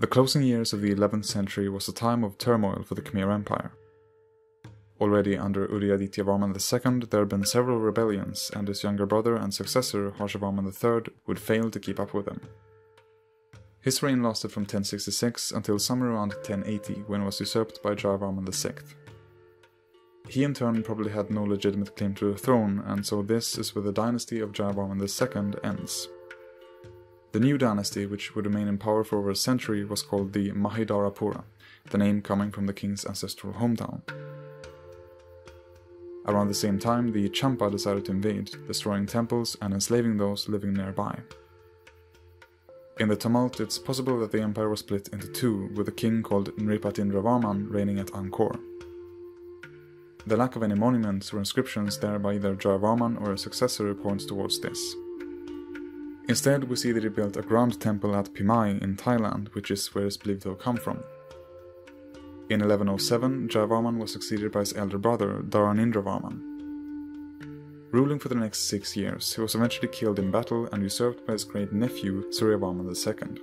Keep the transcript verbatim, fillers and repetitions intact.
The closing years of the eleventh century was a time of turmoil for the Khmer Empire. Already under Udayadityavarman the second, there had been several rebellions, and his younger brother and successor Harshavarman the third would fail to keep up with them. His reign lasted from ten sixty-six until somewhere around ten eighty, when it was usurped by Jayavarman the sixth. He in turn probably had no legitimate claim to the throne, and so this is where the dynasty of Jayavarman the second ends. The new dynasty, which would remain in power for over a century, was called the Mahidharapura, the name coming from the king's ancestral hometown. Around the same time, the Champa decided to invade, destroying temples and enslaving those living nearby. In the tumult, it's possible that the empire was split into two, with a king called Nripatindravarman reigning at Angkor. The lack of any monuments or inscriptions there by either Jayavarman or his successor points towards this. Instead, we see that he built a ground temple at Pimai in Thailand, which is where it's believed to have come from. In eleven oh seven, Jayavarman was succeeded by his elder brother, Dharanindravarman. Ruling for the next six years, he was eventually killed in battle and usurped by his great nephew, Suryavarman the second.